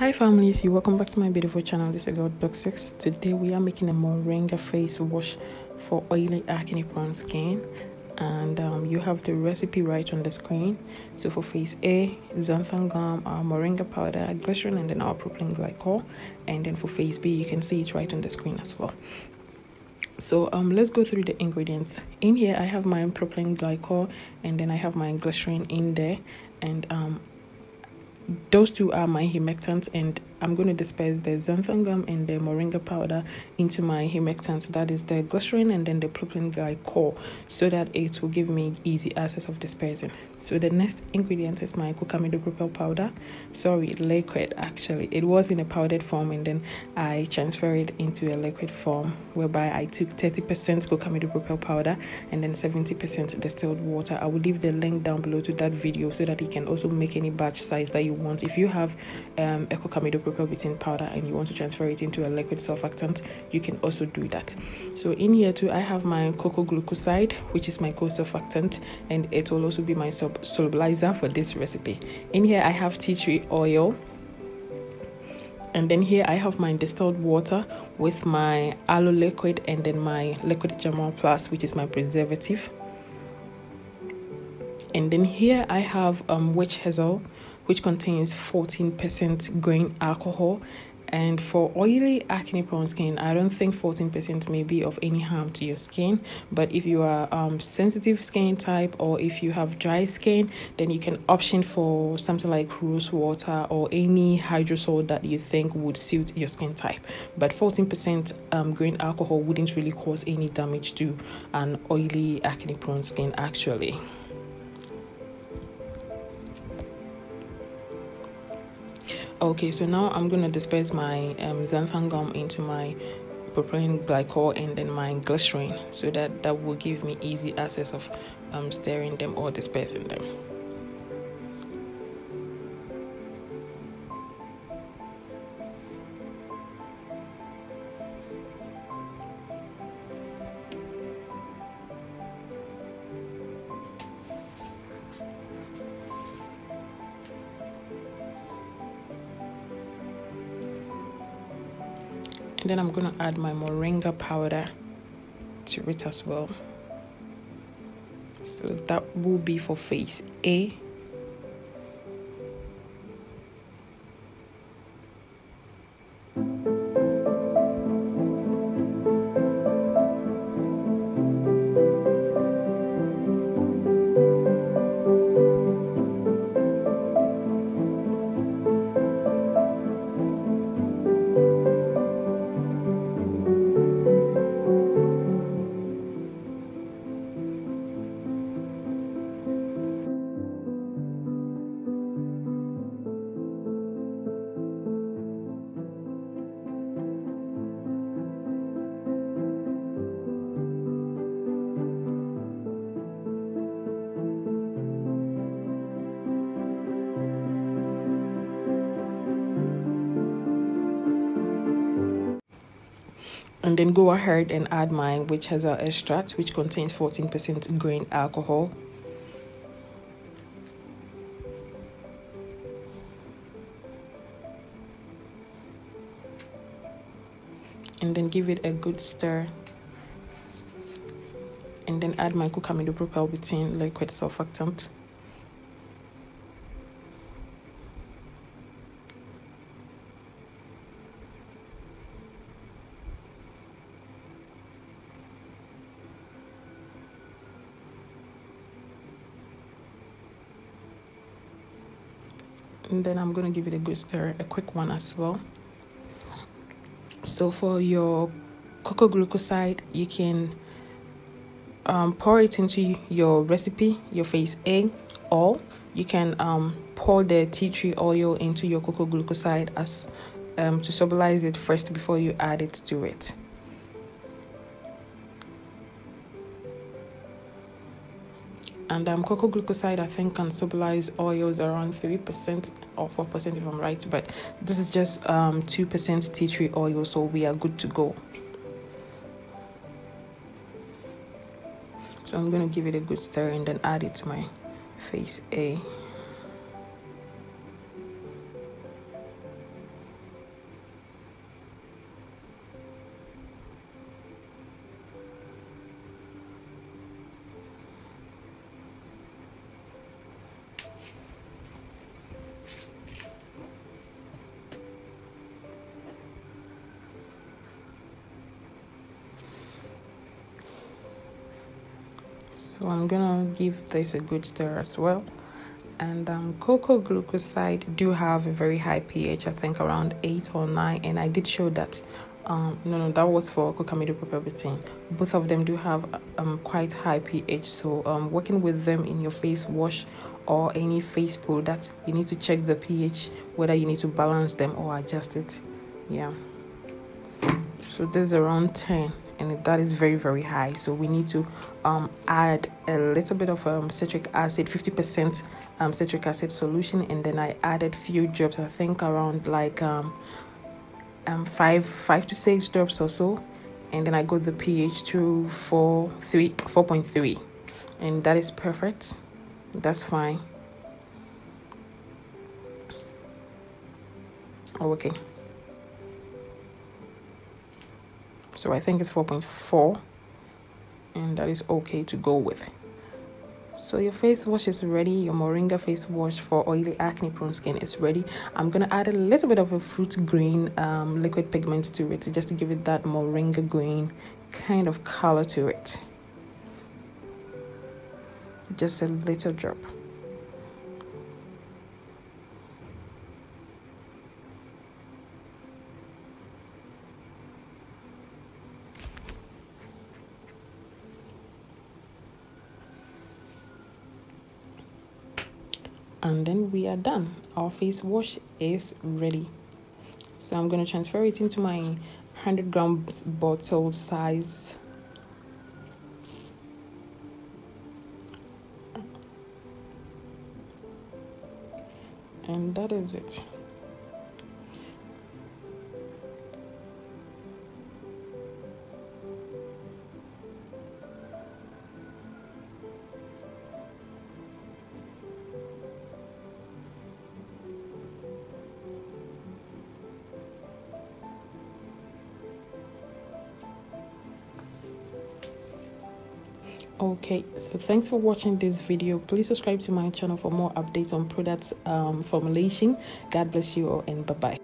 Hi families, you welcome back to my beautiful channel. This is your girl Dokcess. Today we are making a moringa face wash for oily acne prone skin, and you have the recipe right on the screen. So for phase A, xanthan gum, our moringa powder, glycerin, and then our propylene glycol. And then for phase B, you can see it right on the screen as well. So let's go through the ingredients. In here I have my propylene glycol, and then I have my glycerin in there, and those two are my humectants, and I'm going to disperse the xanthan gum and the moringa powder into my humectants, that is the glycerin and then the propylene glycol, so that it will give me easy access of dispersing. So the next ingredient is my cocamidopropyl powder, liquid. Actually, it was in a powdered form, and then I transferred it into a liquid form, whereby I took 30% cocamidopropyl powder and then 70% distilled water. I will leave the link down below to that video so that you can also make any batch size that you want. If you have a cocamidopropyl betaine powder and you want to transfer it into a liquid surfactant, you can also do that. So in here too, I have my coco glucoside, which is my co-surfactant, and it will also be my solubilizer for this recipe. In here I have tea tree oil, and then here I have my distilled water with my aloe liquid and then my liquid Germall Plus, which is my preservative. And then here I have witch hazel, which contains 14% grain alcohol. And for oily acne prone skin, I don't think 14% may be of any harm to your skin, but if you are sensitive skin type, or if you have dry skin, then you can option for something like rose water or any hydrosol that you think would suit your skin type. But 14% grain alcohol wouldn't really cause any damage to an oily acne prone skin actually. Okay, so now I'm gonna disperse my xanthan gum into my propylene glycol and then my glycerin, so that will give me easy access of stirring them or dispersing them. And then I'm going to add my moringa powder to it as well. So that will be for phase A. And then go ahead and add my witch hazel extract, which contains 14% grain alcohol. And then give it a good stir. And then add my cocamidopropyl betaine liquid surfactant. And then I'm going to give it a good stir, a quick one as well. So for your coco glucoside, you can pour it into your recipe, your phase A, or you can pour the tea tree oil into your coco glucoside as to solubilize it first before you add it to it. And coco glucoside, I think, can solubilize oils around 3% or 4% if I'm right, but this is just 2% tea tree oil, so we are good to go. So I'm going to give it a good stir and then add it to my phase A. so I'm gonna give this a good stir as well. And coco glucoside do have a very high pH, I think around 8 or 9, and I did show that. No, that was for Cocamidopropyl Betaine. Both of them do have quite high pH, so working with them in your face wash or any face product, you need to check the pH, whether you need to balance them or adjust it. Yeah, so this is around 10, and that is very, very high, so we need to add a little bit of citric acid, 50% citric acid solution, and then I added few drops, I think around like 5 to 6 drops or so, and then I got the pH to 4.3, and that is perfect. That's fine. Oh, okay, so I think it's 4.4, and that is okay to go with. So your face wash is ready. Your moringa face wash for oily, acne prone skin is ready. I'm gonna add a little bit of a fruit green liquid pigment to it, just to give it that moringa green kind of color to it. Just a little drop. And then we are done. Our face wash is ready. So I'm going to transfer it into my 100 grams bottle size. And that is it. Okay, so thanks for watching this video. Please subscribe to my channel for more updates on products formulation. God bless you all, and bye-bye.